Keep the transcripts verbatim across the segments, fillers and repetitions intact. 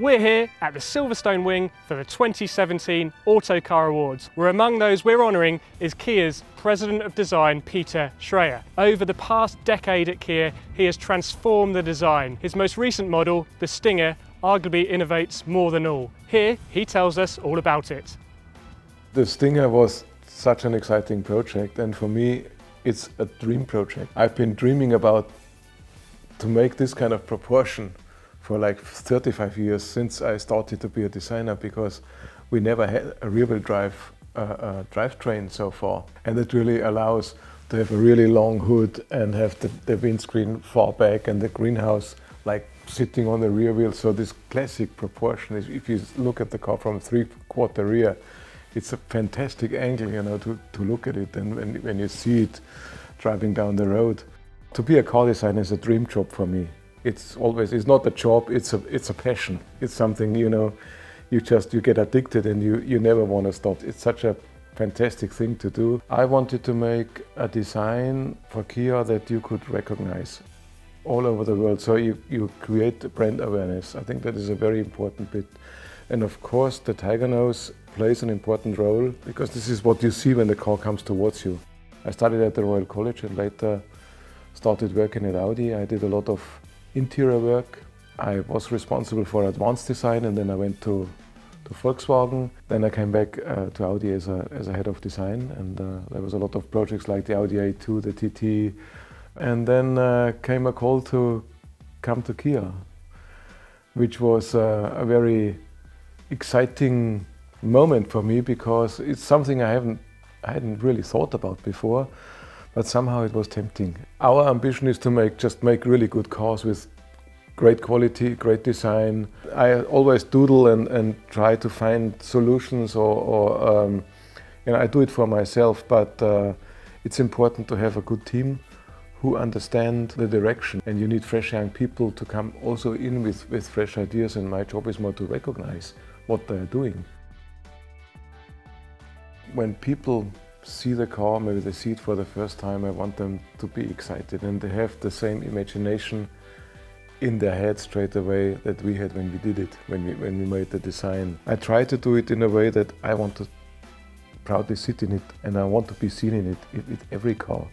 We're here at the Silverstone wing for the twenty seventeen Autocar Awards, where among those we're honouring is Kia's President of Design, Peter Schreyer. Over the past decade at Kia, he has transformed the design. His most recent model, the Stinger, arguably innovates more than all. Here, he tells us all about it. The Stinger was such an exciting project, and for me, it's a dream project. I've been dreaming about to make this kind of proportion for like thirty-five years since I started to be a designer, because we never had a rear-wheel drive uh, uh, drivetrain so far. And it really allows to have a really long hood and have the, the windscreen far back and the greenhouse like sitting on the rear wheel. So this classic proportion is, if you look at the car from three-quarter rear, it's a fantastic angle, you know, to, to look at it and when, when you see it driving down the road. To be a car designer is a dream job for me. It's always, it's not a job, it's a, it's a passion. It's something, you know, you just, you get addicted and you, you never want to stop. It's such a fantastic thing to do. I wanted to make a design for Kia that you could recognize all over the world. So you, you create brand awareness. I think that is a very important bit. And of course, the tiger nose plays an important role, because this is what you see when the car comes towards you. I studied at the Royal College and later started working at Audi. I did a lot of interior work. I was responsible for advanced design, and then I went to, to Volkswagen. Then I came back uh, to Audi as a, as a head of design, and uh, there was a lot of projects like the Audi A two, the T T. And then uh, came a call to come to Kia, which was uh, a very exciting moment for me, because it's something I haven't, I hadn't really thought about before. But somehow it was tempting. Our ambition is to make just make really good cars with great quality, great design. I always doodle and, and try to find solutions, or, or um, you know, I do it for myself, but uh, it's important to have a good team who understand the direction, and you need fresh young people to come also in with, with fresh ideas, and my job is more to recognize what they're doing. When people see the car, maybe they see it for the first time, I want them to be excited and they have the same imagination in their head straight away that we had when we did it, when we, when we made the design. I try to do it in a way that I want to proudly sit in it and I want to be seen in it with every car.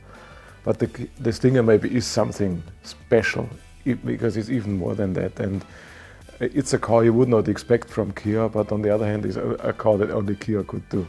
But the, the Stinger maybe is something special, because it's even more than that. And it's a car you would not expect from Kia, but on the other hand, it's a, a car that only Kia could do.